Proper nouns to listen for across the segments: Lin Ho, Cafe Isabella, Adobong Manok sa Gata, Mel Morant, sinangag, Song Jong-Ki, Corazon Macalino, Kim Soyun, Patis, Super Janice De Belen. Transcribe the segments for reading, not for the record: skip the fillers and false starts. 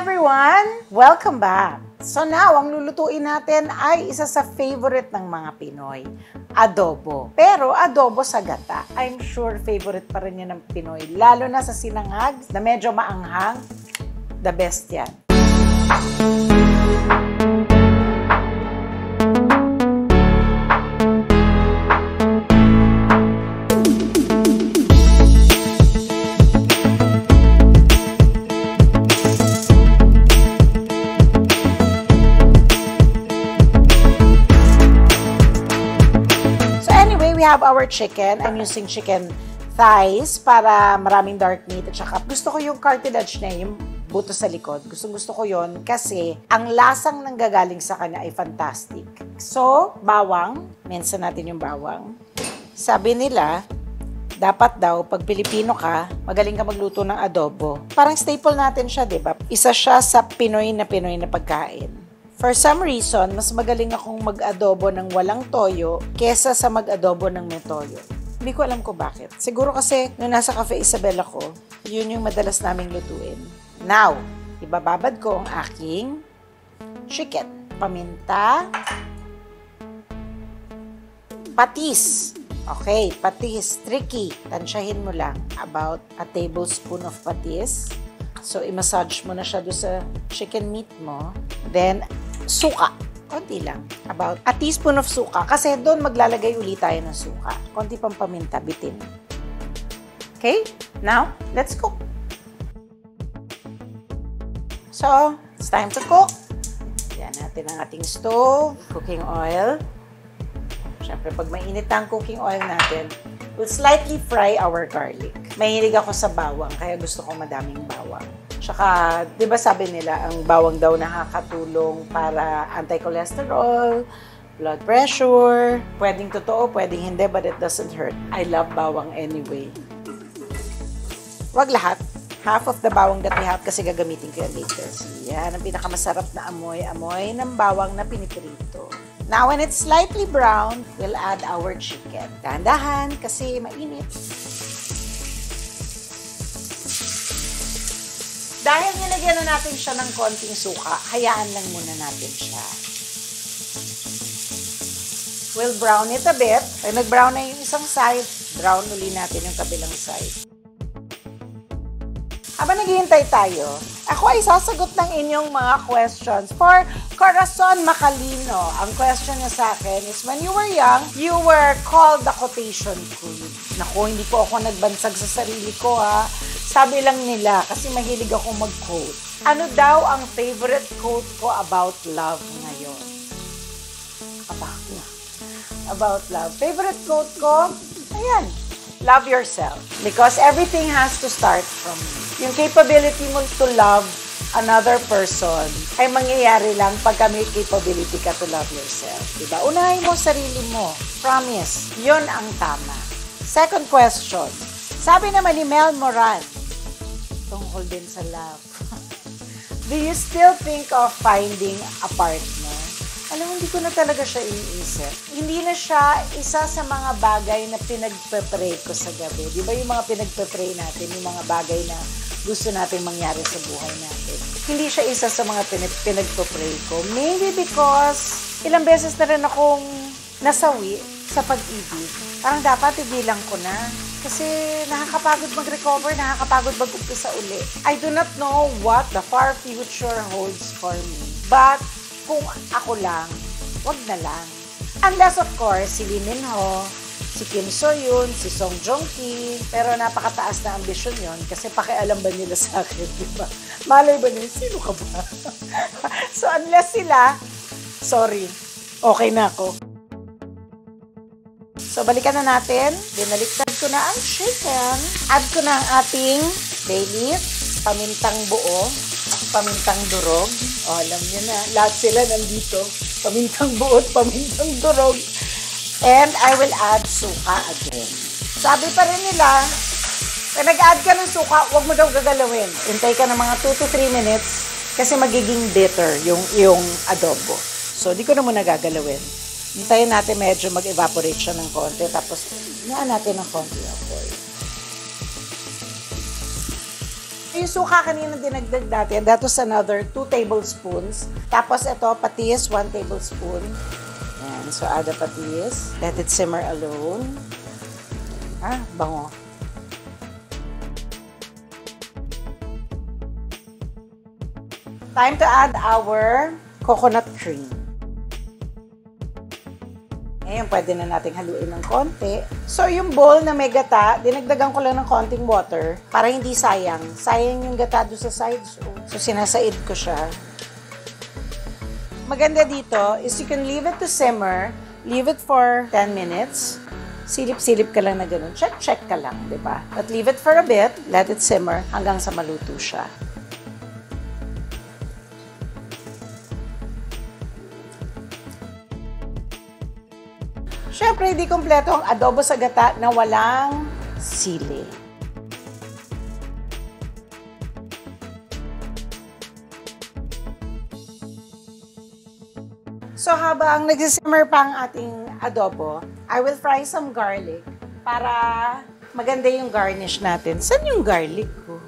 everyone! Welcome back! So now, ang lulutuin natin ay isa sa favorite ng mga Pinoy, adobo. Pero adobo sa gata, I'm sure favorite pa rin yan ng Pinoy. Lalo na sa sinangag na medyo maanghang, the best yan. We have our chicken. I'm using chicken thighs para maraming dark meat at saka gusto ko yung cartilage na yung buto sa likod. Gusto ko yon kasi ang lasang nanggagaling sa kanya ay fantastic. So, bawang. Minsan natin yung bawang. Sabi nila, dapat daw, pag Pilipino ka, magaling ka magluto ng adobo. Parang staple natin siya, diba? Isa siya sa Pinoy na pagkain. For some reason, mas magaling akong mag-adobo ng walang toyo kesa sa mag-adobo ng may toyo. Hindi ko alam ko bakit. Siguro kasi nung nasa Cafe Isabella ko, yun yung madalas naming lutuin. Now, ibababad ko ang aking chicken. Paminta. Patis. Okay, patis. Tricky. Tansyahin mo lang. About a tablespoon of patis. So, i-massage mo na siya doon sa chicken meat mo. Then, suka. Konti lang. About a teaspoon of suka. Kasi doon maglalagay ulit tayo ng suka. Konti pang paminta. Bitin. Okay? Now, let's cook. So, it's time to cook. Yan natin ang ating stove. Cooking oil. Siyempre, pag mainit ang cooking oil natin, we'll slightly fry our garlic. Mahilig ako sa bawang, kaya gusto ko madaming bawang. Tsaka, di ba sabi nila, ang bawang daw nakakatulong para anti-cholesterol, blood pressure. Pwedeng totoo, pwedeng hindi, but it doesn't hurt. I love bawang anyway. Wag lahat. Half of the bawang that we have kasi gagamitin ko yan later. Yan ang pinakamasarap na amoy-amoy ng bawang na piniprito. Now, when it's slightly brown, we'll add our chicken. Dahan-dahan kasi mainit. Dahil nilagyan na natin siya ng konting suka, hayaan lang muna natin siya. We'll brown it a bit. Pag nag-brown na yung isang side, brown uli natin yung kabilang side. Habang naghihintay tayo, ako ay sasagot ng inyong mga questions for Corazon Macalino. Ang question niya sa akin is, when you were young, you were called the quotation queen. Naku, hindi po ako nagbansag sa sarili ko ha. Sabi lang nila, kasi mahilig ako mag-quote. Ano daw ang favorite quote ko about love ngayon? About love. Favorite quote ko? Ayan. Love yourself. Because everything has to start from you. Yung capability mo to love another person ay mangyayari lang pagka may capability ka to love yourself. Diba? Unahin mo sarili mo. Promise. Yun ang tama. Second question. Sabi naman ni Mel Morant, tungkol din sa love. Do you still think of finding a partner? Alam mo, hindi ko na talaga siya iniisip. Hindi na siya isa sa mga bagay na pinagpe-pray ko sa gabi. Di ba yung mga pinagpe-pray natin, yung mga bagay na gusto natin mangyari sa buhay natin? Hindi siya isa sa mga pinagpe-pray ko. Maybe because ilang beses na rin akong nasawi sa pag-ibig. Parang dapat ibilang ko na. Kasi nakakapagod mag-recover, nakakapagod mag-umpisa uli. I do not know what the far future holds for me. But kung ako lang, wag na lang. Unless of course, si Lin Ho, si Kim Soyun, si Song Jong-Ki. Pero napakataas na ambisyon yon kasi pakialam ba nila sa akin, di ba? Malay ba nila, sino ka ba? So unless sila, sorry, okay na ako. So, balikan na natin. Binaliktad ko na ang chicken. Add ko na ang ating bay leaf, pamintang buo, pamintang durog. O, alam nyo na, lahat sila nandito. Pamintang buo at pamintang durog. And I will add suka again. Sabi pa rin nila, pag nag-add ka ng suka, huwag mo daw gagalawin. Hintay ka ng mga 2 to 3 minutes kasi magiging bitter yung adobo. So, di ko na muna gagalawin. Hintayin natin medyo mag-evaporate siya ng konti. Tapos, hinaan natin ng konti. Okay. yung suka kanina dinagdag natin, that was another 2 tablespoons. Tapos ito, patis, 1 tablespoon. Ayan, so add the patis. Let it simmer alone. Ah, bango. Time to add our coconut cream. Ngayon, pwede na nating haluin ng konti. So, yung bowl na may gata, dinagdagan ko lang ng konting water para hindi sayang. Sayang yung gata doon sa sides. So, sinasaid ko siya. Maganda dito is you can leave it to simmer. Leave it for 10 minutes. Silip-silip ka lang na ganun. Check-check ka lang, di ba? But leave it for a bit. Let it simmer hanggang sa maluto siya. Siyempre, hindi kompleto ang adobo sa gata na walang sili. So, habang nagsisimmer pa ang ating adobo, I will fry some garlic para maganda yung garnish natin. Saan yung garlic ko?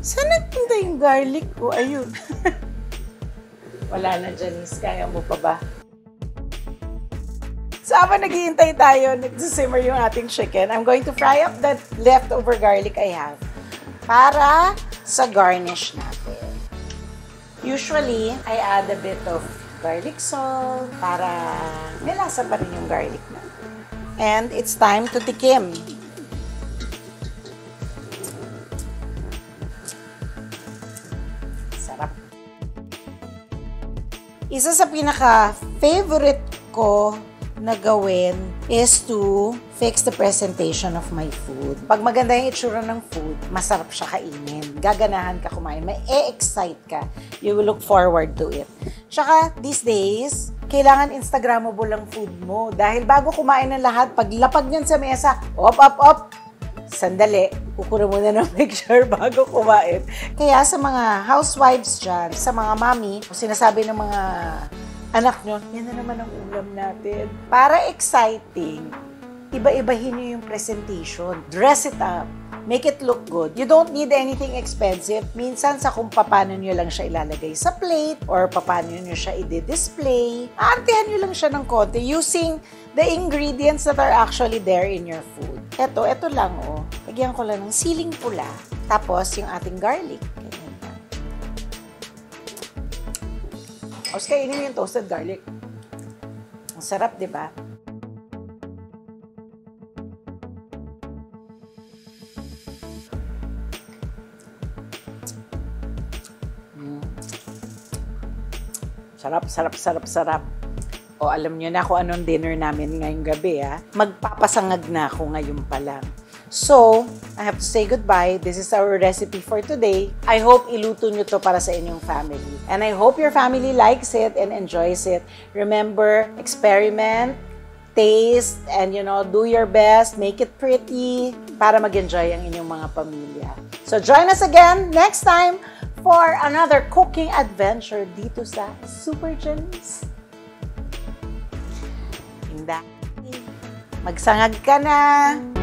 Saan nagpunta yung garlic ko? Ayun. Wala na, Janice. Kaya mo pa ba? So, habang naghihintay tayo, nagsisimmer yung ating chicken, I'm going to fry up that leftover garlic I have para sa garnish natin. Usually, I add a bit of garlic salt para may lasa pa rin yung garlic natin. And it's time to tikim. Sarap. Isa sa pinaka-favorite ko na gawin is to fix the presentation of my food. Pag maganda yung itsura ng food, masarap siya kainin. Gaganahan ka kumain. May e-excite ka. You will look forward to it. Tsaka, these days, kailangan Instagrammable ang food mo. Dahil bago kumain ng lahat, paglapag niyan sa mesa, op! Sandali, kukuha muna ng picture bago kumain. Kaya sa mga housewives dyan, sa mga mami, sinasabi ng mga anak nyo, yan na naman ang ulam natin. Para exciting, iba-ibahin nyo yung presentation. Dress it up. Make it look good. You don't need anything expensive. Minsan sa kung paano nyo lang siya ilalagay sa plate or paano nyo siya i-display. Aantihan nyo lang siya ng konti using the ingredients that are actually there in your food. Eto lang oh. Lagyan ko lang ng siling pula. Tapos yung ating garlic. Tapos kainin mo yung toasted garlic. Ang sarap, di ba? Sarap. O, alam nyo na kung anong dinner namin ngayong gabi, ha? Magpapasangag na ako ngayon pa lang. So, I have to say goodbye. This is our recipe for today. I hope iluto nyo to para sa inyong family. And I hope your family likes it and enjoys it. Remember, experiment, taste, and do your best. Make it pretty para mag-enjoy ang inyong mga pamilya. So, join us again next time for another cooking adventure dito sa Super Janice. Magda, magsangag ka na!